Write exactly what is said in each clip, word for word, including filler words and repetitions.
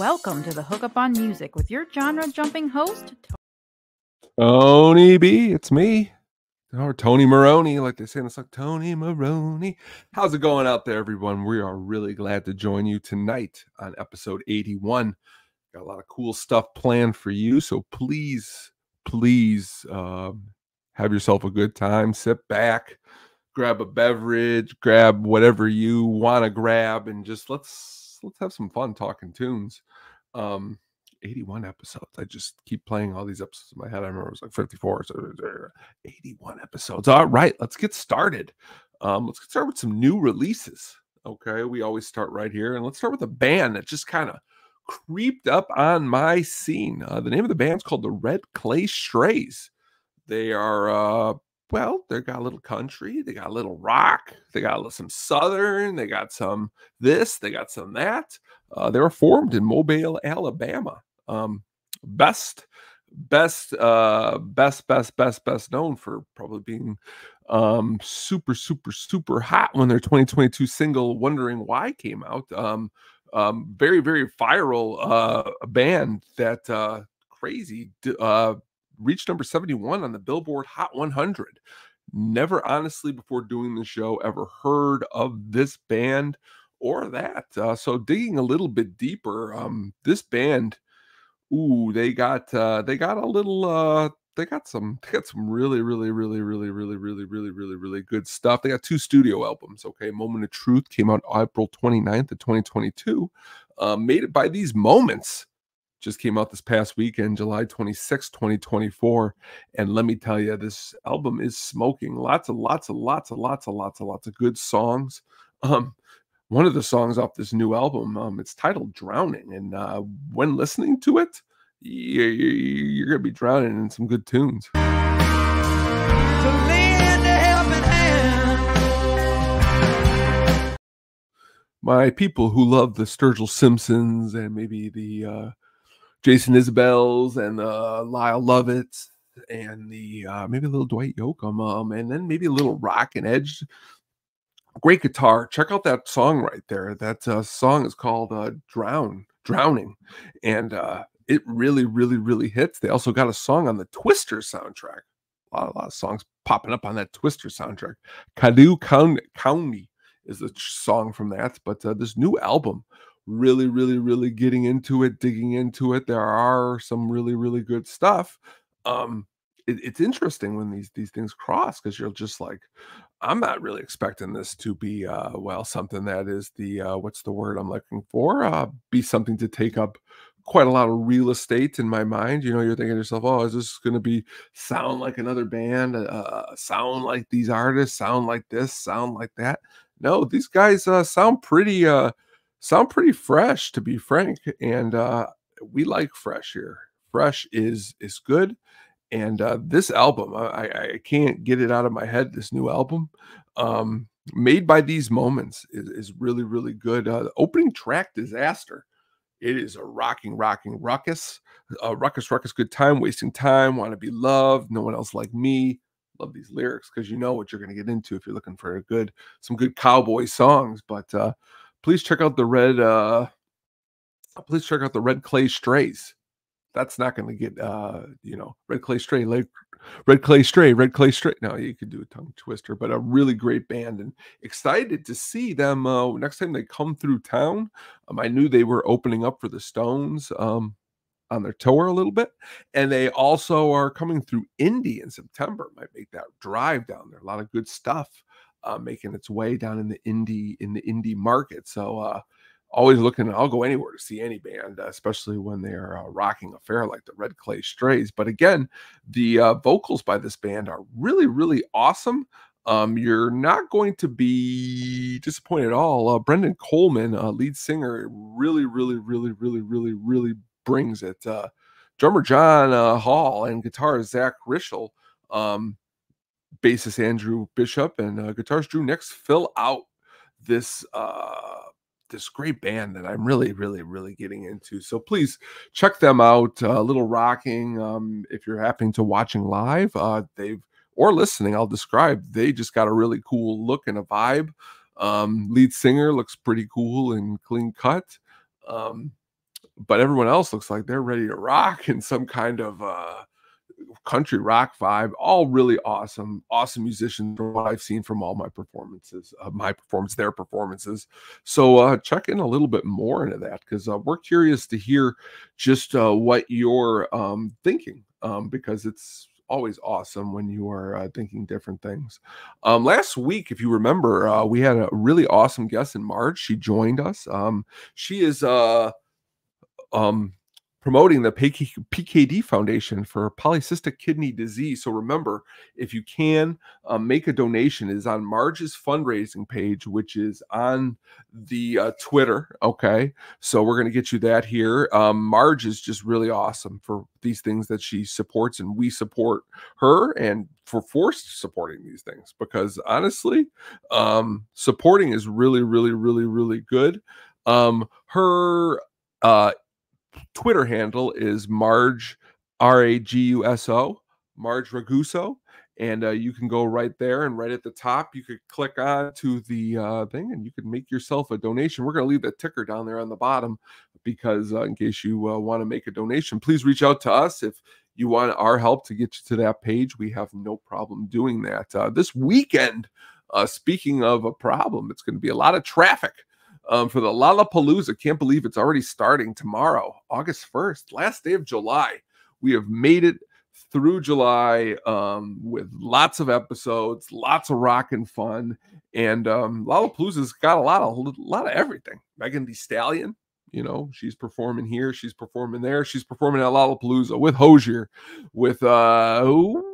Welcome to the Hookup on Music with your genre-jumping host, Tony B. It's me, or Tony Maroney, like they say in the song, Tony Maroney. How's it going out there, everyone? We are really glad to join you tonight on episode eighty-one. Got a lot of cool stuff planned for you, so please, please uh, have yourself a good time. Sit back, grab a beverage, grab whatever you want to grab, and just let's Let's have some fun talking tunes. Um, eighty-one episodes. I just keep playing all these episodes in my head. I remember it was like fifty-four, so eighty-one episodes. All right, let's get started. Um, let's get started with some new releases. Okay, we always start right here, and let's start with a band that just kind of creeped up on my scene. Uh, the name of the band's called the Red Clay Strays. They are, uh, well, they got a little country, they got a little rock, they got some southern, they got some this, they got some that. Uh, they were formed in Mobile, Alabama. Um, best, best, uh, best, best, best, best known for probably being um, super, super, super hot when their twenty twenty-two single "Wondering Why" came out. Um, um, very, very viral uh, band that uh, crazy. Uh, reached number seventy-one on the Billboard Hot one hundred. Never, honestly, before doing the show, ever heard of this band or that. Uh, so digging a little bit deeper, um, this band, ooh, they got uh, they got a little, uh, they got some, they got some really, really, really, really, really, really, really, really, really good stuff. They got two studio albums. Okay, Moment of Truth came out April twenty-ninth of twenty twenty-two. Uh, made it by these moments. Just came out this past weekend, July twenty-sixth, twenty twenty-four. And let me tell you, this album is smoking. Lots of, lots of, lots of, lots of, lots of, lots of good songs. Um, one of the songs off this new album, um, it's titled Drowning. And uh, when listening to it, you're, you're going to be drowning in some good tunes. To lend a helping hand. My people who love the Sturgill Simpsons and maybe the... Uh, Jason Isbell's and the uh, Lyle Lovett and the uh, maybe a little Dwight Yoakam, um, and then maybe a little rock and edge. Great guitar. Check out that song right there. That uh, song is called uh, "Drown," drowning, and uh, it really, really, really hits. They also got a song on the Twister soundtrack. A lot, a lot of songs popping up on that Twister soundtrack. "Cadoo County" is the song from that. But uh, this new album. Really, really, really getting into it, digging into it. There are some really, really good stuff. Um, it, it's interesting when these these things cross because you're just like, I'm not really expecting this to be uh, well something that is the uh, what's the word I'm looking for? Uh, be something to take up quite a lot of real estate in my mind. You know, you're thinking to yourself, oh, is this going to be sound like another band? Uh, sound like these artists? Sound like this? Sound like that? No, these guys uh, sound pretty. Uh, Sound pretty fresh, to be frank, and uh, we like fresh here. Fresh is is good, and uh, this album, I, I can't get it out of my head. This new album, um, made by these moments, is, is really, really good. Uh, the opening track, Disaster. It is a rocking, rocking ruckus, uh, ruckus, ruckus. Good time, wasting time. Want to be loved? No one else like me. Love these lyrics because you know what you're going to get into if you're looking for a good, some good cowboy songs, but. Uh, Please check out the red. Uh, please check out the Red Clay Strays. That's not going to get uh, you know, Red Clay Stray, Red, Red Clay Stray, Red Clay Stray. No, you could do a tongue twister, but a really great band, and excited to see them uh, next time they come through town. Um, I knew they were opening up for the Stones um, on their tour a little bit, and they also are coming through Indy in September. Might make that drive down there. A lot of good stuff. Uh, making its way down in the indie in the indie market, so uh, always looking. I'll go anywhere to see any band, uh, especially when they are uh, rocking a fair like the Red Clay Strays. But again, the uh, vocals by this band are really, really awesome. Um, you're not going to be disappointed at all. Uh, Brendan Coleman, uh, lead singer, really, really, really, really, really, really brings it. Uh, drummer John uh, Hall and guitarist Zach Rischel. Um, bassist Andrew Bishop and uh, guitarist Drew Nix fill out this uh, this great band that I'm really, really, really getting into. So please check them out. A uh, little rocking um, if you're happening to watching live, uh, they've or listening. I'll describe. They just got a really cool look and a vibe. Um, lead singer looks pretty cool and clean cut. Um, but everyone else looks like they're ready to rock in some kind of uh, country rock vibe. All really awesome, awesome musicians from what I've seen from all my performances, uh, my performance, their performances. So uh, check in a little bit more into that, because uh, we're curious to hear just uh, what you're um, thinking, um, because it's always awesome when you are uh, thinking different things. Um, last week, if you remember, uh, we had a really awesome guest in Marge. She joined us. Um, she is uh, um, promoting the P K D Foundation for Polycystic Kidney Disease. So remember, if you can, uh, make a donation. It is on Marge's fundraising page, which is on the uh, Twitter, okay? So we're going to get you that here. Um, Marge is just really awesome for these things that she supports, and we support her and for forced supporting these things, because honestly, um, supporting is really, really, really, really good. Um, her... Uh, Twitter handle is Marge, R A G U S O, Marge Raguso, and uh, you can go right there, and right at the top you could click on to the uh, thing, and you can make yourself a donation. We're going to leave that ticker down there on the bottom, because uh, in case you uh, want to make a donation, please reach out to us if you want our help to get you to that page. We have no problem doing that. Uh, this weekend, uh, speaking of a problem, it's going to be a lot of traffic. Um, for the Lollapalooza, can't believe it's already starting tomorrow, August first, last day of July. We have made it through July um, with lots of episodes, lots of rock and fun, and um, Lollapalooza's got a lot of a lot of everything. Megan Thee Stallion, you know, she's performing here, she's performing there, she's performing at Lollapalooza with Hozier, with uh, ooh,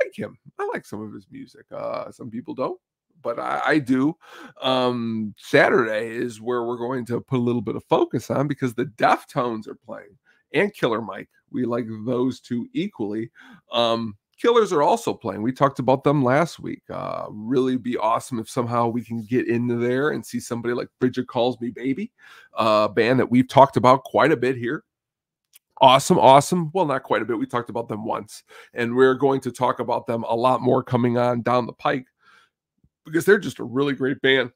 I like him. I like some of his music. Uh, some people don't, but I, I do. Um, Saturday is where we're going to put a little bit of focus on, because the Deftones are playing, and Killer Mike. We like those two equally. Um, Killers are also playing. We talked about them last week. Uh, really be awesome if somehow we can get into there and see somebody like Bridget Calls Me Baby, a band that we've talked about quite a bit here. Awesome, awesome. Well, not quite a bit. We talked about them once, and we're going to talk about them a lot more coming on down the pike, because they're just a really great band,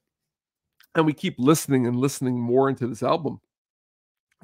and we keep listening and listening more into this album.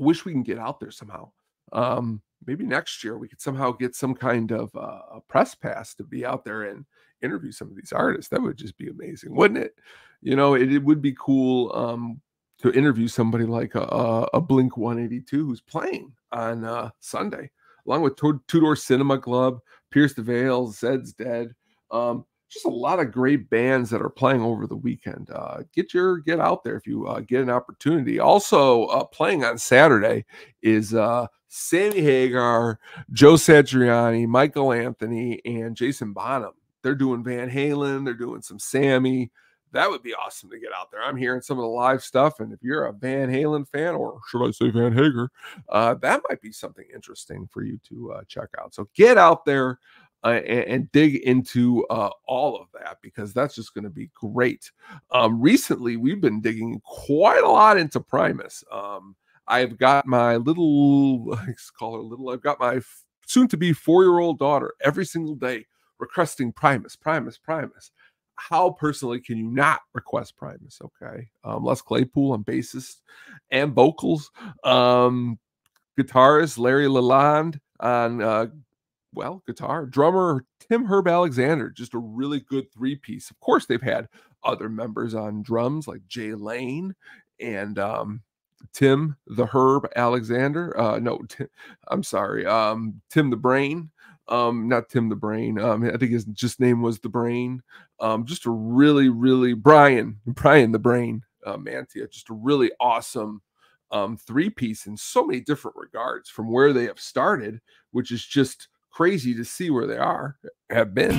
Wish we can get out there somehow. Um, maybe next year we could somehow get some kind of uh, a press pass to be out there and interview some of these artists. That would just be amazing, wouldn't it? You know, it, it would be cool um, to interview somebody like a, a Blink one eighty-two who's playing on uh, Sunday, along with Two Door Cinema Club, Pierce the Veil, Zed's Dead, um, just a lot of great bands that are playing over the weekend. Uh, get your get out there if you uh, get an opportunity. Also uh, playing on Saturday is uh, Sammy Hagar, Joe Satriani, Michael Anthony, and Jason Bonham. They're doing Van Halen. They're doing some Sammy. That would be awesome to get out there. I'm hearing some of the live stuff, and if you're a Van Halen fan, or should I say Van Hagar, uh, that might be something interesting for you to uh, check out. So get out there. Uh, and, and dig into uh, all of that, because that's just going to be great. Um, recently, we've been digging quite a lot into Primus. Um, I've got my little, I call her little, I've got my soon-to-be four-year-old daughter every single day requesting Primus, Primus, Primus. How personally can you not request Primus, okay? Um, Les Claypool on bassist and vocals. Um, guitarist Larry Lalonde on uh well, guitar, drummer Tim Herb Alexander, just a really good three-piece. Of course, they've had other members on drums like Jay Lane and um, Tim the Herb Alexander. Uh, no, Tim, I'm sorry, um, Tim the Brain. Um, not Tim the Brain. Um, I think his just name was the Brain. Um, just a really, really Brian, Brian the Brain uh, Mantia. Just a really awesome um, three-piece in so many different regards, from where they have started, which is just crazy to see where they are, have been.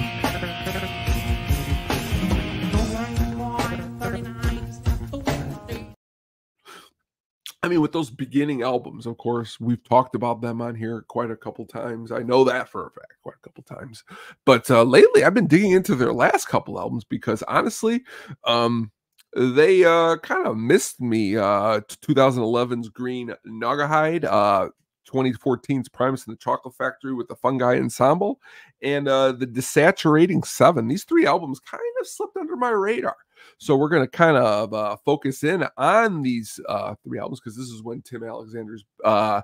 I mean, with those beginning albums, of course, we've talked about them on here quite a couple times. I know that for a fact, quite a couple times. But uh, lately, I've been digging into their last couple albums, because honestly, um, they uh, kind of missed me. Uh, twenty eleven's Green Naugahyde, uh, twenty fourteen's Primus and the Chocolate Factory with the Fungi Ensemble, and uh, the Desaturating Seven. These three albums kind of slipped under my radar. So we're going to kind of uh, focus in on these uh, three albums, because this is when Tim Alexander's uh,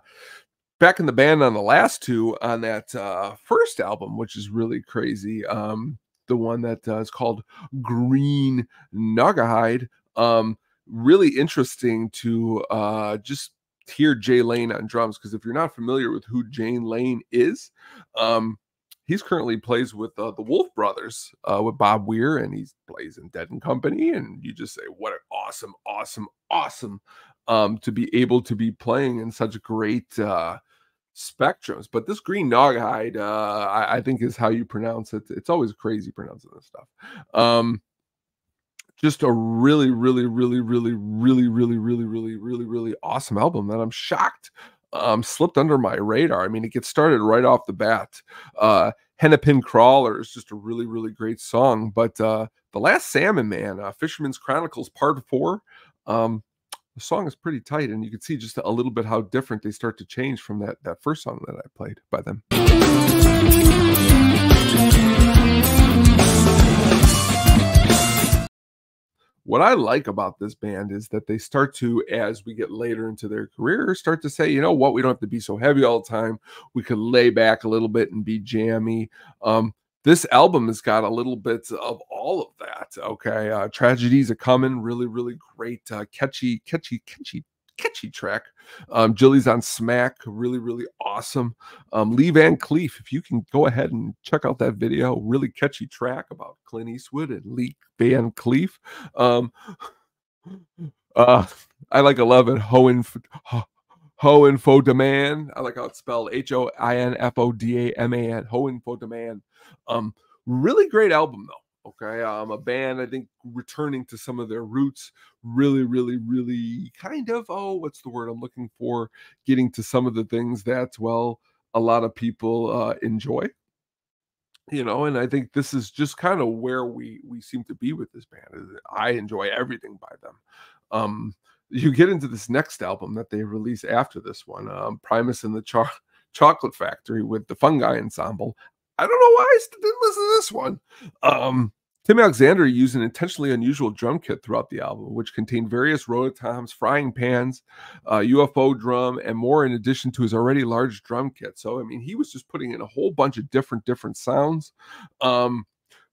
back in the band on the last two, on that uh, first album, which is really crazy. Um, the one that uh, is called Green Naugahyde. Um, really interesting to uh, just hear Jay Lane on drums, because if you're not familiar with who Jay Lane is, um, he's currently plays with uh, the Wolf Brothers, uh, with Bob Weir, and he plays in Dead and Company. And you just say, what an awesome, awesome, awesome um, to be able to be playing in such great uh, spectrums. But this Green Naugahyde, uh, I, I think is how you pronounce it. It's always crazy pronouncing this stuff. Um, just a really, really, really, really, really, really, really, really, really, really awesome album that I'm shocked Um, slipped under my radar. I mean, it gets started right off the bat. Uh, Hennepin Crawler is just a really, really great song. But uh, The Last Salmon Man, uh, Fisherman's Chronicles Part Four, um, the song is pretty tight, and you can see just a little bit how different they start to change from that that first song that I played by them. What I like about this band is that they start to, as we get later into their career, start to say, you know what, we don't have to be so heavy all the time. We could lay back a little bit and be jammy. Um, this album has got a little bit of all of that. Okay. Uh, Tragedies Are Coming. Really, really great. Uh, catchy, catchy, catchy, catchy track. Um, Jilly's on Smack. Really, really awesome. Um, Lee Van Cleef. If you can go ahead and check out that video, really catchy track about Clint Eastwood and Lee Van Cleef. Um, uh, I like eleven. Hoinf Hoinfodaman. I like how it's spelled. H O I N F O D A M A N. Hoinfodaman. Um, really great album though. Okay, um, a band I think returning to some of their roots. Really, really, really kind of oh, what's the word I'm looking for? Getting to some of the things that well, a lot of people uh, enjoy. You know, and I think this is just kind of where we we seem to be with this band. I enjoy everything by them. Um, you get into this next album that they release after this one, um, Primus and the Cho Chocolate Factory with the Fungi Ensemble. I don't know why I didn't listen to this one. Um, Tim Alexander used an intentionally unusual drum kit throughout the album, which contained various rototoms, frying pans, uh, U F O drum, and more, in addition to his already large drum kit. So, I mean, he was just putting in a whole bunch of different, different sounds. Um,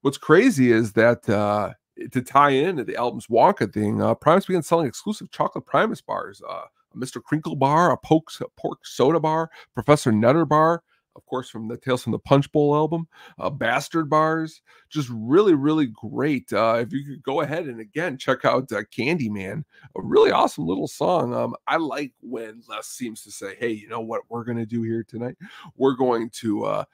what's crazy is that uh, to tie into the album's Wonka thing, uh, Primus began selling exclusive chocolate Primus bars, uh, a Mister Crinkle bar, a, Pokes, a Pork Soda bar, Professor Nutter bar, of course, from the Tales from the Punch Bowl album, uh, Bastard Bars, just really, really great. Uh, if you could go ahead and again check out uh, Candyman, a really awesome little song. Um, I like when Les seems to say, "Hey, you know what we're going to do here tonight? We're going to uh,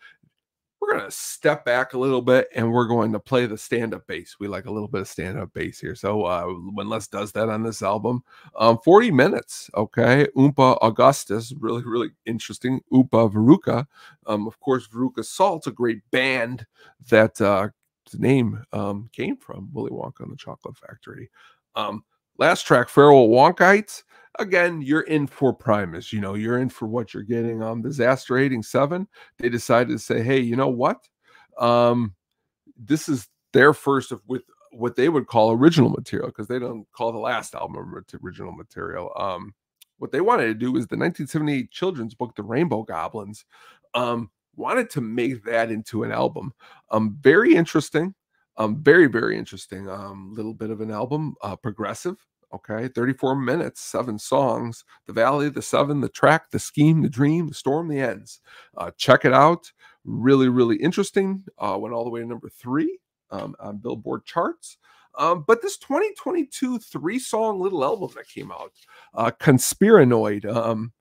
we're going to step back a little bit, and we're going to play the stand-up bass. We like a little bit of stand-up bass here." So uh, when Les does that on this album, um, forty minutes. Okay, Oompa Augustus, really, really interesting. Oompa Veruca. Um, of course, Veruca Salt's a great band that uh, the name um, came from Willy Wonka and the Chocolate Factory. Um, last track, Farewell Wonkites. Again, you're in for Primus. You know, you're in for what you're getting. Um, Desaturating Seven, they decided to say, hey, you know what? Um, this is their first of with what they would call original material, because they don't call the last album original material. Um, what they wanted to do was the nineteen seventy-eight children's book, The Rainbow Goblins, um, wanted to make that into an album. Um, very interesting. Um, very, very interesting. Um, little bit of an album, uh, progressive. Okay, thirty-four minutes, seven songs, The Valley, The Seven, The Track, The Scheme, The Dream, The Storm, The Ends. Uh, check it out. Really, really interesting. Uh, went all the way to number three um, on Billboard charts. Um, but this twenty twenty-two three-song little album that came out, uh, Conspiranoid, um,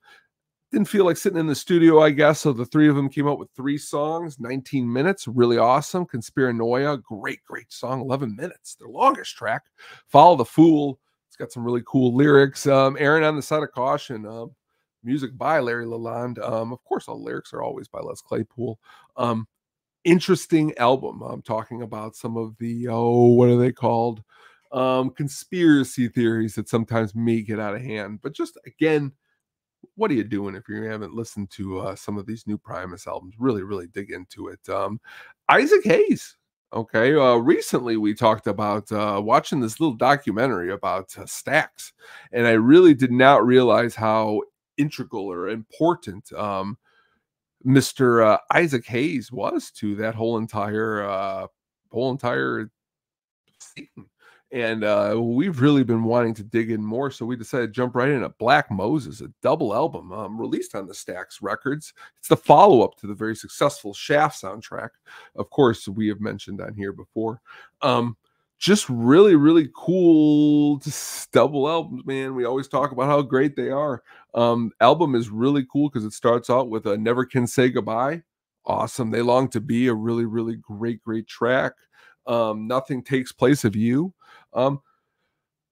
didn't feel like sitting in the studio, I guess, so the three of them came out with three songs, nineteen minutes, really awesome. Conspiranoia, great, great song, eleven minutes, their longest track. Follow the Fool. Got some really cool lyrics. Um, Aaron on the Side of Caution. Um, music by Larry Lalonde. Um, of course, all the lyrics are always by Les Claypool. Um, interesting album. I'm talking about some of the, oh, what are they called? Um, conspiracy theories that sometimes may get out of hand. But just, again, what are you doing if you haven't listened to uh, some of these new Primus albums? Really, really dig into it. Um, Isaac Hayes. Okay, uh, recently we talked about uh, watching this little documentary about uh, Stax, and I really did not realize how integral or important um, Mister Uh, Isaac Hayes was to that whole entire uh, whole entire scene. And uh, we've really been wanting to dig in more, so we decided to jump right in at Black Moses, a double album um, released on the Stax Records. It's the follow-up to the very successful Shaft soundtrack, of course, we have mentioned on here before. Um, just really, really cool double albums, man. We always talk about how great they are. Um, album is really cool because it starts out with a Never Can Say Goodbye. Awesome. They Long to Be, a really, really great, great track. Um, Nothing Takes Place of You. Um,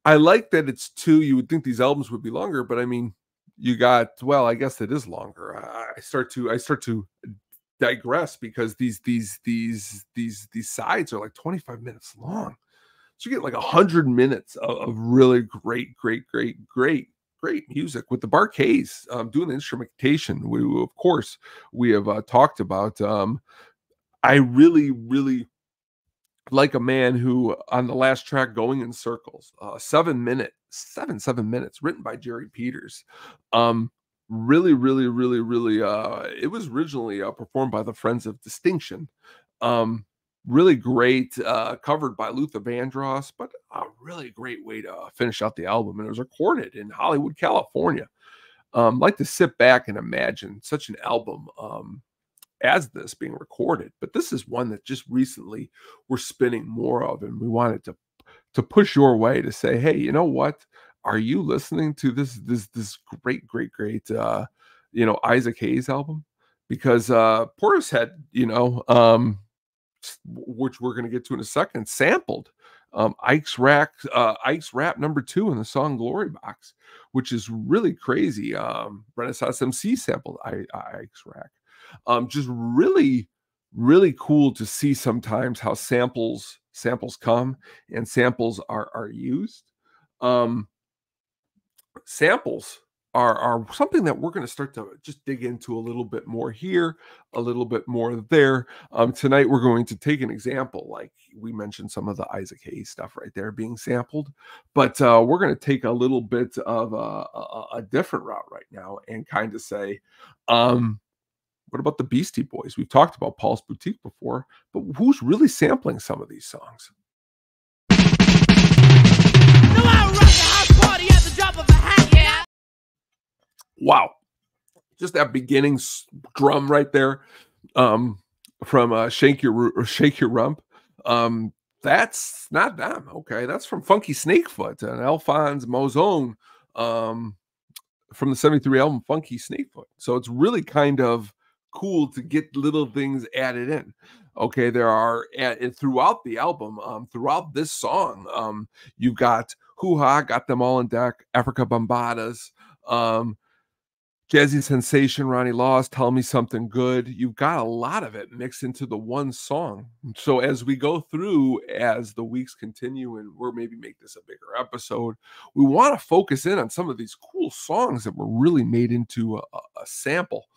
I like that it's two. You would think these albums would be longer, but I mean, you got, well, I guess it is longer. I, I start to, I start to digress because these, these, these, these, these sides are like twenty-five minutes long. So you get like a hundred minutes of, of really great, great, great, great, great music with the Barkays, um, doing the instrumentation. We, of course, we have uh, talked about, um, I really, really, like a man who on the last track, Going in Circles, uh seven minute seven seven minutes written by Jerry Peters. Um really really really really uh it was originally uh, performed by the Friends of Distinction. Um really great, uh covered by Luther Vandross, but a really great way to finish out the album, and it was recorded in Hollywood, California. Um like to sit back and imagine such an album um as this being recorded, but this is one that just recently we're spinning more of, and we wanted to to push your way to say, hey, you know what, are you listening to this this this great great great uh you know Isaac Hayes album? Because uh Portishead, you know um which we're going to get to in a second, sampled um Ike's Rack, uh Ike's Rap number two in the song Glory Box, which is really crazy. um Renaissance M C sampled I, I, Ike's Rack. Um, just really, really cool to see sometimes how samples samples come and samples are are used. Um, samples are are something that we're going to start to just dig into a little bit more here, a little bit more there. Um, tonight we're going to take an example, like we mentioned some of the Isaac Hayes stuff right there being sampled, but uh, we're going to take a little bit of a, a, a different route right now and kind of say, um, what about the Beastie Boys? We've talked about Paul's Boutique before, but who's really sampling some of these songs? Wow. Just that beginning drum right there um, from uh, Shake Your Shake Your Rump. Um, that's not them. Okay, that's from Funky Snakefoot and Alphonse Mouzon, um from the seventy-three album Funky Snakefoot. So it's really kind of cool to get little things added in. Okay, there are uh, throughout the album, um, throughout this song, um, you've got Hoo Ha, Got Them All in Deck, Afrika Bambaataa, um, Jazzy Sensation, Ronnie Laws, Tell Me Something Good. You've got a lot of it mixed into the one song. So as we go through, as the weeks continue, and we'll maybe make this a bigger episode, we want to focus in on some of these cool songs that were really made into a, a sample.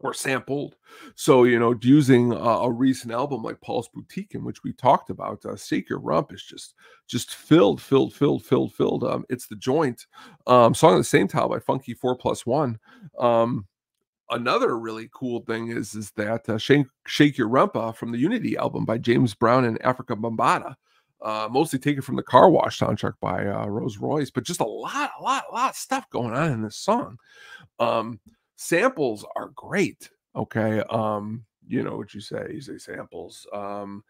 Or sampled. So, you know, using uh, a recent album like Paul's Boutique, in which we talked about, uh, Shake Your Rump is just just filled, filled, filled, filled, filled. Um, it's The Joint, um, song of the same title by Funky four plus one. Um, another really cool thing is, is that uh, Shake, Shake Your Rump uh, from the Unity album by James Brown and Afrika Bambaataa. Uh, mostly taken from the Car Wash soundtrack by uh, Rose Royce, but just a lot, a lot, a lot of stuff going on in this song. Um, Samples are great. Okay. Um, you know what you say, you say samples. Um,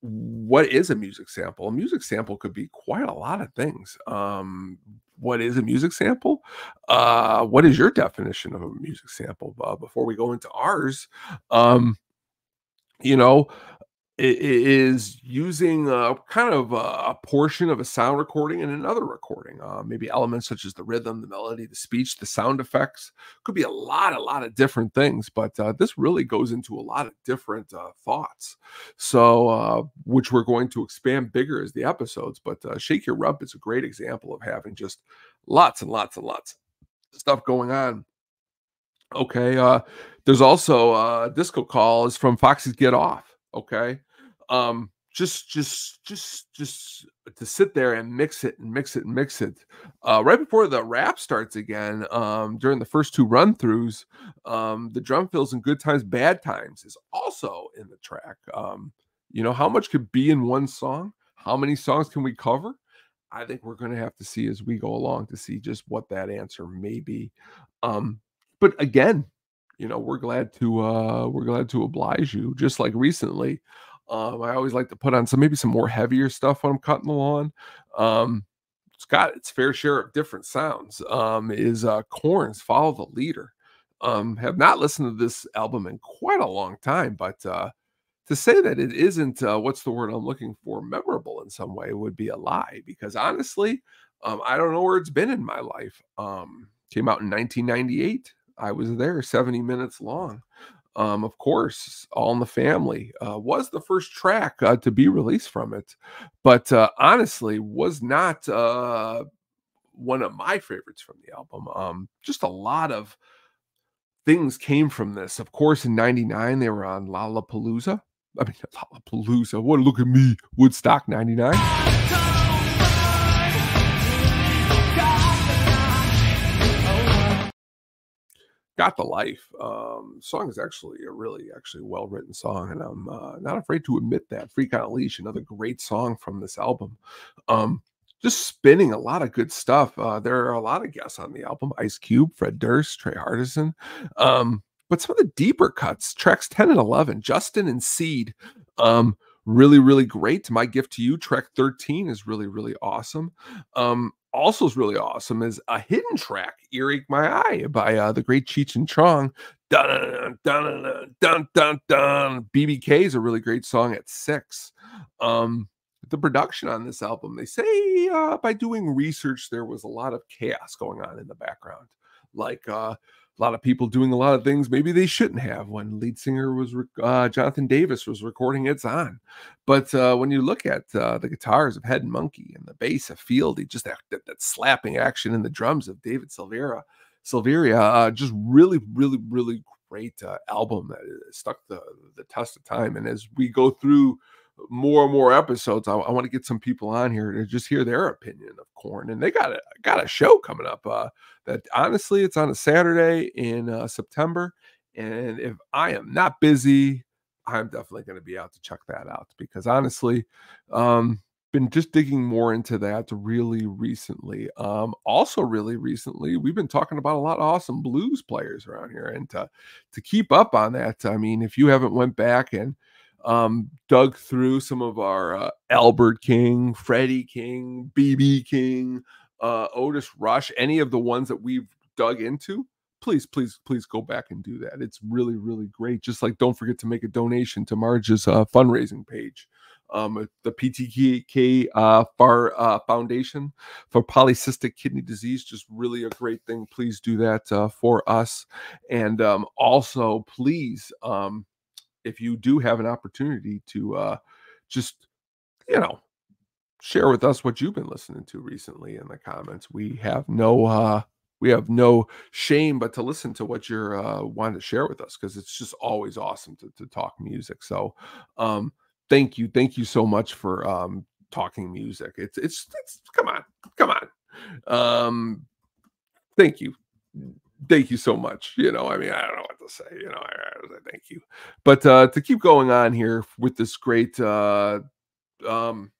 what is a music sample? A music sample could be quite a lot of things. Um, what is a music sample? Uh, what is your definition of a music sample? Uh, before we go into ours, um, you know, it is using a kind of a portion of a sound recording and another recording, uh, maybe elements such as the rhythm, the melody, the speech, the sound effects. Could be a lot, a lot of different things, but uh, this really goes into a lot of different uh, thoughts. So, uh, which we're going to expand bigger as the episodes, but uh, Shake Your Rump is a great example of having just lots and lots and lots stuff going on. Okay. Uh, there's also uh Disco Call is from Foxy's Get Off. Okay. Um, just, just, just, just to sit there and mix it and mix it and mix it. Uh, right before the rap starts again, um, during the first two run throughs, um, the drum fills in Good Times, Bad Times is also in the track. Um, you know, how much could be in one song? How many songs can we cover? I think we're going to have to see as we go along to see just what that answer may be. Um, but again, you know, we're glad to, uh, we're glad to oblige you. Just like recently, Um, I always like to put on some, maybe some more heavier stuff when I'm cutting the lawn. Um, it's got its fair share of different sounds. Um, is uh, Korn's Follow the Leader. Um, have not listened to this album in quite a long time, but uh, to say that it isn't, uh, what's the word I'm looking for, memorable in some way would be a lie, because honestly, um, I don't know where it's been in my life. Um, came out in nineteen ninety-eight. I was there, seventy minutes long. Um, of course, All in the Family uh, was the first track uh, to be released from it, but uh, honestly was not uh, one of my favorites from the album. Um, just a lot of things came from this. Of course, in ninety-nine, they were on Lollapalooza. I mean, Lollapalooza, what, look at me, Woodstock ninety-nine. Got the Life um song is actually a really actually well-written song, and I'm uh, not afraid to admit that. Freak on a Leash, another great song from this album. Um just spinning a lot of good stuff. Uh there are a lot of guests on the album: Ice Cube, Fred Durst, Trey Hardison. Um but some of the deeper cuts, tracks ten and eleven, Justin and Seed, um really really great. My Gift to You, track thirteen, is really really awesome. um Also is really awesome is a hidden track, Earache My Eye, by uh, the great Cheech and Chong. Dun, dun, dun, dun, dun, dun. B B K is a really great song at six. Um, the production on this album, they say uh, by doing research, there was a lot of chaos going on in the background. Like uh, a lot of people doing a lot of things maybe they shouldn't have when lead singer was uh, Jonathan Davis was recording It's On. But uh, when you look at uh, the guitars of Head and Monkey and the bass of Fieldy, just that, that, that slapping action, and the drums of David Silveira, Silveria, uh, just really, really, really great uh, album that stuck the, the test of time. And as we go through more and more episodes, I, I want to get some people on here to just hear their opinion of Korn, and they got a got a show coming up uh that honestly, it's on a Saturday in uh September, and if I am not busy, I'm definitely going to be out to check that out, because honestly, um been just digging more into that really recently. Um also really recently, we've been talking about a lot of awesome blues players around here, and to to keep up on that, I mean, if you haven't went back and Um, dug through some of our uh, Albert King, Freddie King, B B King, uh, Otis Rush, any of the ones that we've dug into, please, please, please go back and do that. It's really, really great. Just like, don't forget to make a donation to Marge's uh, fundraising page, um, the P T K uh, Far uh, Foundation for Polycystic Kidney Disease. Just really a great thing. Please do that uh, for us. And um, also, please, um, if you do have an opportunity to uh, just, you know, share with us what you've been listening to recently in the comments, we have no uh, we have no shame but to listen to what you're uh, wanting to share with us, because it's just always awesome to, to talk music. So um, thank you, thank you so much for um, talking music. It's, it's it's come on, come on. Um, thank you. Thank you so much. You know, I mean, I don't know what to say, you know, I, I, I thank you. But uh, to keep going on here with this great uh, um,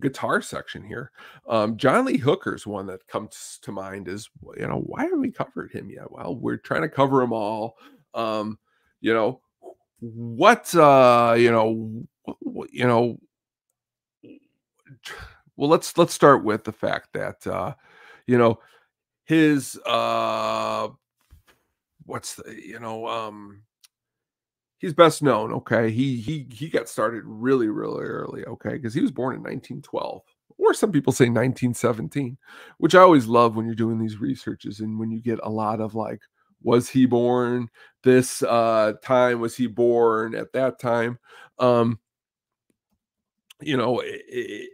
guitar section here, um, John Lee Hooker's one that comes to mind is, you know, why haven't we covered him yet? Well, we're trying to cover them all. Um, you know, what, uh, you know, you know, well, let's, let's start with the fact that, uh, you know, his uh what's the you know um he's best known, okay, he he he got started really really early, okay, because he was born in nineteen twelve, or some people say nineteen seventeen, which I always love when you're doing these researches and when you get a lot of like, was he born this uh time, was he born at that time? um you know it, it,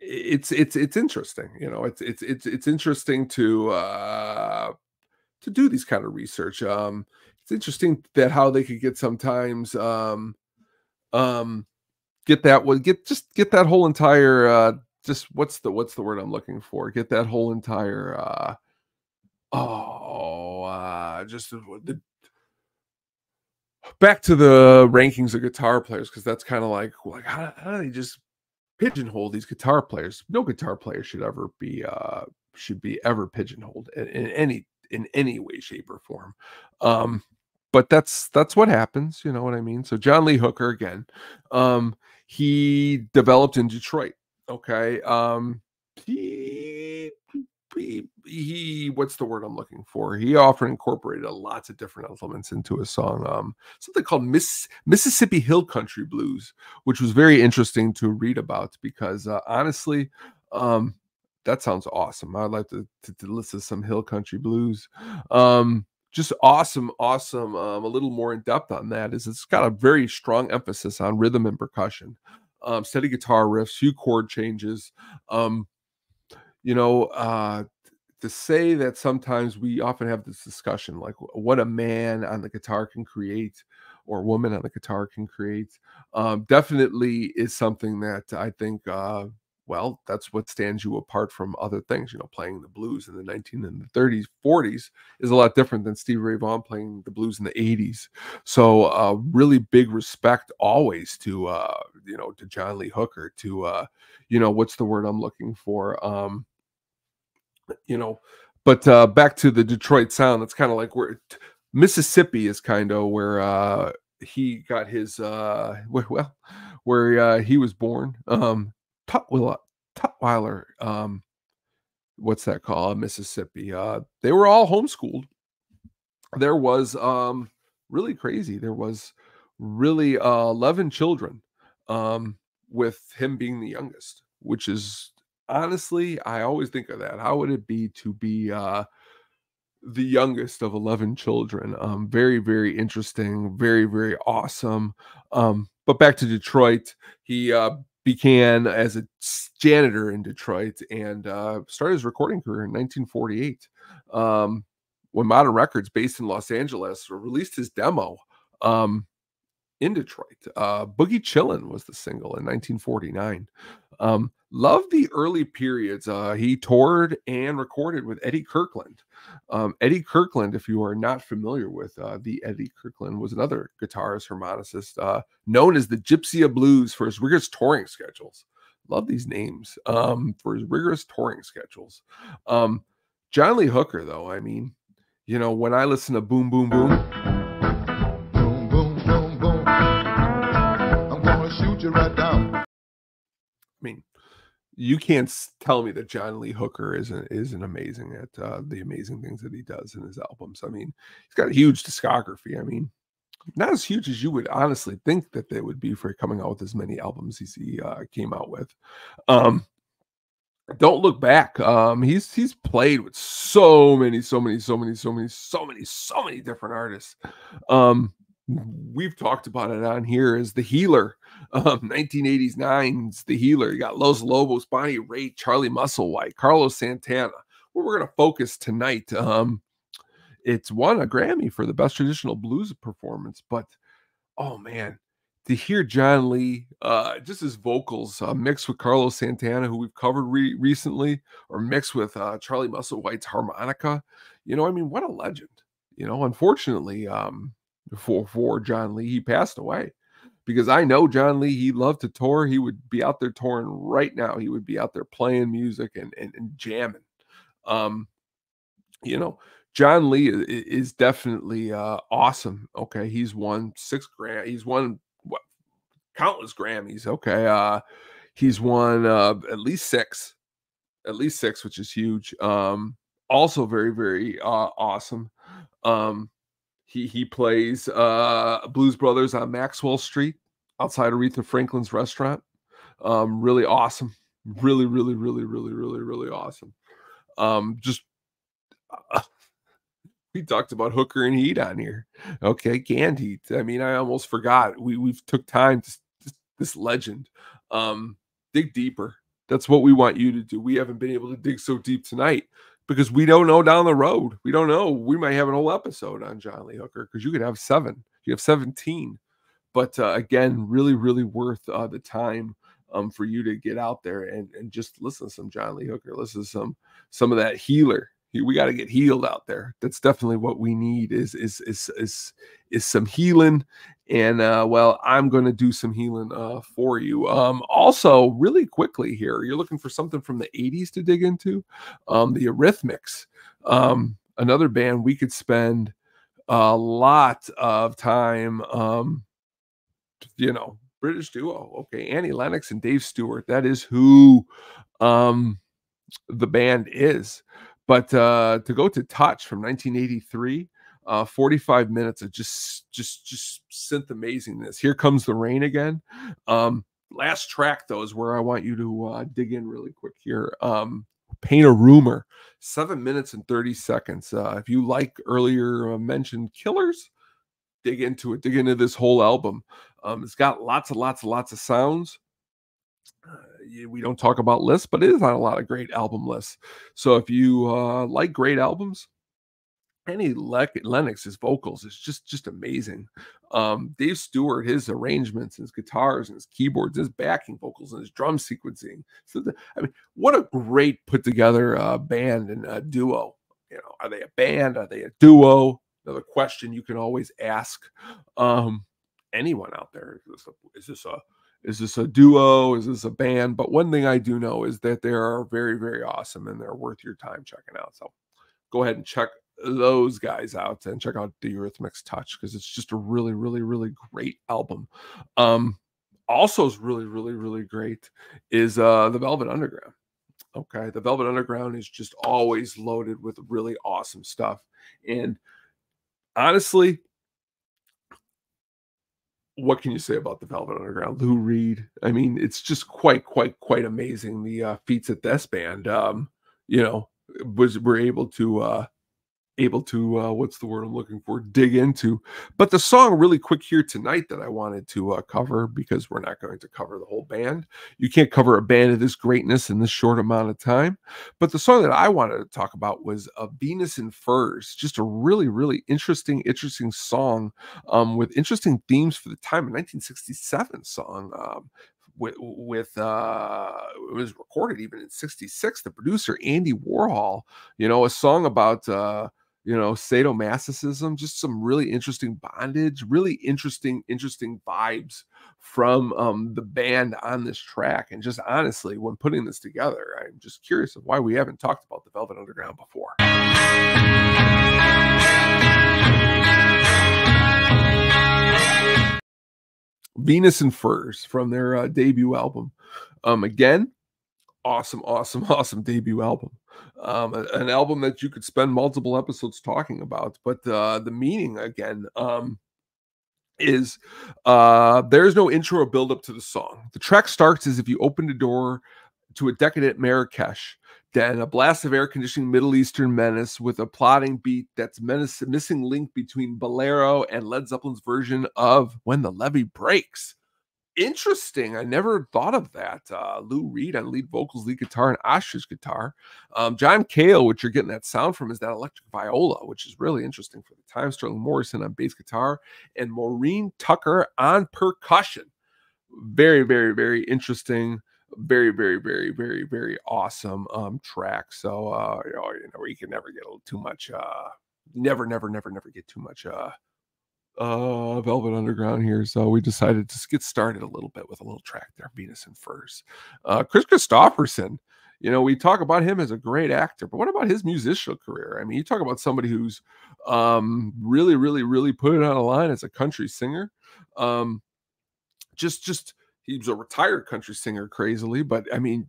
it's it's it's interesting, you know. It's it's it's it's interesting to uh, to do these kind of research. Um, it's interesting that how they could get sometimes um, um, get that one get just get that whole entire uh, just what's the what's the word I'm looking for? Get that whole entire uh, oh uh, just the. Back to the rankings of guitar players, because that's kind of like, like how, how do they just pigeonhole these guitar players? No guitar player should ever be uh should be ever pigeonholed in, in any in any way, shape, or form. Um, but that's that's what happens, you know what I mean? So John Lee Hooker again, um, he developed in Detroit. Okay, um, he. He, he what's the word I'm looking for? He often incorporated lots of different elements into his song. Um, something called Miss, Mississippi Hill Country Blues, which was very interesting to read about because uh, honestly, um, that sounds awesome. I'd like to, to, to listen to some Hill Country Blues. Um, just awesome, awesome. Um, a little more in depth on that is it's got a very strong emphasis on rhythm and percussion, um, steady guitar riffs, few chord changes, um, you know, uh, to say that sometimes we often have this discussion, like what a man on the guitar can create or woman on the guitar can create, um, definitely is something that I think, uh, well, that's what stands you apart from other things. You know, playing the blues in the nineteen and the thirties, forties is a lot different than Stevie Ray Vaughan playing the blues in the eighties. So uh, really big respect always to, uh, you know, to John Lee Hooker, to, uh, you know, what's the word I'm looking for? Um, you know, but uh, back to the Detroit sound, that's kind of like where Mississippi is kind of where uh, he got his, uh, well, where uh, he was born. Um, Tutwiler, um, what's that called? Mississippi. Uh, they were all homeschooled. There was um, really crazy. There was really uh, eleven children, um, with him being the youngest, which is honestly, I always think of that. How would it be to be uh, the youngest of eleven children? Um, very, very interesting. Very, very awesome. Um, but back to Detroit, he uh, began as a janitor in Detroit and uh, started his recording career in nineteen forty-eight um, when Modern Records, based in Los Angeles, released his demo um, in Detroit. Uh, Boogie Chillin' was the single in nineteen forty-nine. Um, loved the early periods. Uh, he toured and recorded with Eddie Kirkland. Um, Eddie Kirkland, if you are not familiar with uh, the Eddie Kirkland, was another guitarist, harmonicist, uh, known as the Gypsy of Blues for his rigorous touring schedules. Love these names, um, for his rigorous touring schedules. Um, John Lee Hooker, though, I mean, you know, when I listen to Boom, Boom, Boom. Boom, boom, boom, boom. I'm gonna shoot you right down. I mean, you can't tell me that John Lee Hooker isn't isn't amazing at uh, the amazing things that he does in his albums. I mean, he's got a huge discography. I mean, not as huge as you would honestly think that they would be for coming out with as many albums as he uh, came out with. Um, Don't Look Back. Um, he's he's played with so many, so many, so many, so many, so many, so many different artists. Um, we've talked about it on here as The Healer, um, nineteen eighty-nine's The Healer. You got Los Lobos, Bonnie Raitt, Charlie Musselwhite, Carlos Santana, where we're going to focus tonight. Um, it's won a Grammy for the best traditional blues performance, but oh man, to hear John Lee, uh, just his vocals uh, mixed with Carlos Santana, who we've covered re recently, or mixed with uh, Charlie Musselwhite's harmonica, you know, I mean, what a legend, you know. Unfortunately, um, For for John Lee, he passed away, because I know John Lee, he loved to tour. He would be out there touring right now. He would be out there playing music and and, and jamming. Um, you know, John Lee is, is definitely uh, awesome. Okay, he's won six Grammys. He's won what, countless Grammys. Okay, uh, he's won uh, at least six, at least six, which is huge. Um, also very very uh, awesome. Um. He he plays uh, Blues Brothers on Maxwell Street outside Aretha Franklin's restaurant. Um, really awesome. Really, really, really, really, really, really awesome. Um, just, uh, we talked about Hooker and Heat on here. Okay, Canned Heat. I mean, I almost forgot. We, we've took time to, to this legend. Um, dig deeper. That's what we want you to do. We haven't been able to dig so deep tonight because we don't know down the road. We don't know. We might have an whole episode on John Lee Hooker because you could have seven. You have seventeen. But uh, again, really, really worth uh, the time um, for you to get out there and, and just listen to some John Lee Hooker. Listen to some some of that healer. We got to get healed out there. That's definitely what we need is is is is is some healing. And uh, well, I'm going to do some healing uh, for you. Um, also, really quickly here, you're looking for something from the eighties to dig into. Um, the Eurythmics, um, another band we could spend a lot of time. Um, you know, British duo. Okay, Annie Lennox and Dave Stewart. That is who um, the band is. But uh, to go to Touch from nineteen eighty-three, uh, forty-five minutes of just, just, just synth amazingness. Here Comes the Rain again. Um, last track, though, is where I want you to uh, dig in really quick here. Um, Paint a Rumor, seven minutes and thirty seconds. Uh, if you like earlier mentioned Killers, dig into it. Dig into this whole album. Um, it's got lots and lots and lots of sounds. We don't talk about lists, but it is on a lot of great album lists. So if you uh, like great albums, Annie Lennox, his vocals is just just amazing. Um, Dave Stewart, his arrangements, his guitars, and his keyboards, his backing vocals, and his drum sequencing. So the, I mean, what a great put together uh, band and uh, duo. You know, are they a band? Are they a duo? Another question you can always ask um, anyone out there. Is this a, is this a Is this a duo? Is this a band? But one thing I do know is that they are very, very awesome and they're worth your time checking out. So go ahead and check those guys out and check out the Eurythmics Touch because it's just a really, really, really great album. Um, also is really, really, really great is uh, the Velvet Underground. Okay, the Velvet Underground is just always loaded with really awesome stuff. And honestly, what can you say about the Velvet Underground? Lou Reed. I mean, it's just quite, quite, quite amazing. The uh, feats that this band, um, you know, was were able to, uh, able to, uh, what's the word I'm looking for? Dig into. But the song, really quick here tonight, that I wanted to uh, cover because we're not going to cover the whole band. You can't cover a band of this greatness in this short amount of time. But the song that I wanted to talk about was uh, "Venus in Furs." Just a really, really interesting, interesting song um, with interesting themes for the time. A nineteen sixty-seven song. Um, with, with uh it was recorded even in sixty-six. The producer, Andy Warhol. You know, a song about uh you know, sadomasochism, just some really interesting bondage, really interesting, interesting vibes from um, the band on this track. And just honestly, when putting this together, I'm just curious of why we haven't talked about the Velvet Underground before. Venus in Furs from their uh, debut album. Um, again, awesome, awesome, awesome debut album. Um, an album that you could spend multiple episodes talking about, but uh, the meaning again um, is uh, there's no intro or build up to the song. The track starts as if you opened a door to a decadent Marrakesh, then a blast of air conditioning Middle Eastern menace with a plodding beat that's menace, missing link between Bolero and Led Zeppelin's version of When the Levee Breaks. Interesting. I never thought of that. Uh, Lou Reed on lead vocals, lead guitar, and ostrich guitar. Um, John Cale, which you're getting that sound from, is that electric viola, which is really interesting for the time. Sterling Morrison on bass guitar and Maureen Tucker on percussion. Very, very, very interesting. Very, very, very, very, very awesome um, track. So, uh, you know, you know, you can never get a little too much. Uh, never, never, never, never get too much. Uh, uh Velvet Underground here, so we decided to get started a little bit with a little track there, Venus in Furs. uh Chris Kristofferson, you know, we talk about him as a great actor, but what about his musical career? I mean, you talk about somebody who's um really really really put it on the line as a country singer. um just just he's a retired country singer, crazily, but I mean,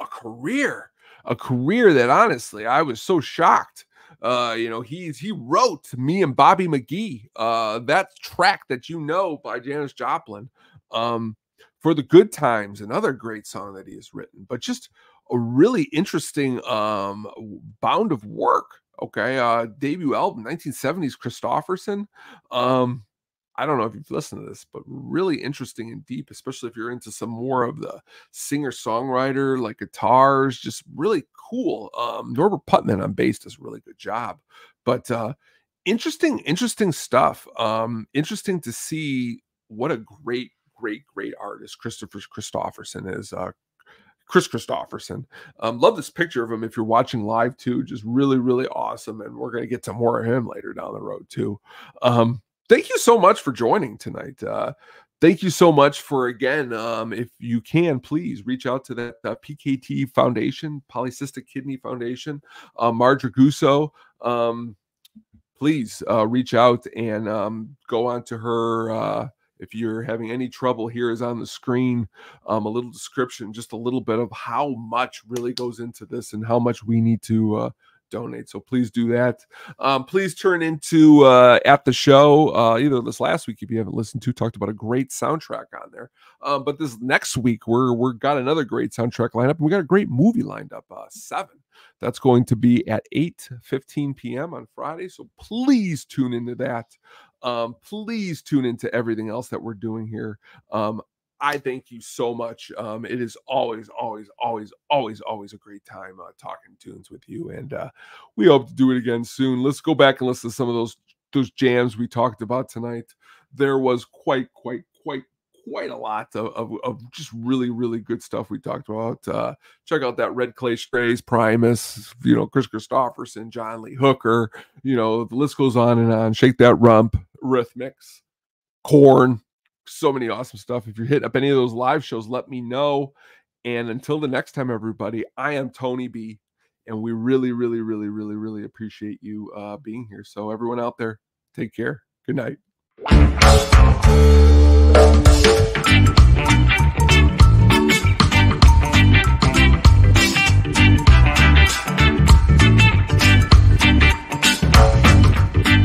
a career a career that honestly I was so shocked. Uh, you know, he's he wrote Me and Bobby McGee, uh, that track that you know by Janis Joplin, um, for The Good Times, another great song that he has written. But just a really interesting um, bound of work. Okay, uh, debut album, nineteen seventies, Kristofferson. Um, I don't know if you've listened to this, but really interesting and deep, especially if you're into some more of the singer-songwriter, like guitars, just really cool. Um, Norbert Putman on bass does a really good job. But uh, interesting, interesting stuff. Um, interesting to see what a great, great, great artist Christopher Christofferson is. Uh, Chris Christofferson. Um, love this picture of him if you're watching live, too. Just really, really awesome. And we're going to get to more of him later down the road, too. Um, Thank you so much for joining tonight. Uh, thank you so much for, again, um, if you can, please reach out to that uh, P K T Foundation, Polycystic Kidney Foundation, uh, Marge Raguso. Um, please uh, reach out and um, go on to her. Uh, if you're having any trouble, here is on the screen um, a little description, just a little bit of how much really goes into this and how much we need to uh, donate. So please do that. Um, please turn into uh, at the show, uh, either this last week, if you haven't listened to, talked about a great soundtrack on there. Um, but this next week, we're, we're got another great soundtrack lineup. We got a great movie lined up, uh, Seven. That's going to be at eight fifteen p m on Friday. So please tune into that. Um, please tune into everything else that we're doing here. Um, I thank you so much. Um, it is always, always, always, always, always a great time uh, talking tunes with you. And uh, we hope to do it again soon. Let's go back and listen to some of those those jams we talked about tonight. There was quite, quite, quite, quite a lot of, of, of just really, really good stuff we talked about. Uh, check out that Red Clay Strays, Primus, you know, Chris Christofferson, John Lee Hooker. You know, the list goes on and on. Shake That Rump, Rhythmics, Korn. So many awesome stuff. If you're hitting up any of those live shows, let me know. And until the next time, everybody, I am Tony B, and we really, really, really, really, really appreciate you uh, being here. So everyone out there, take care. Good night.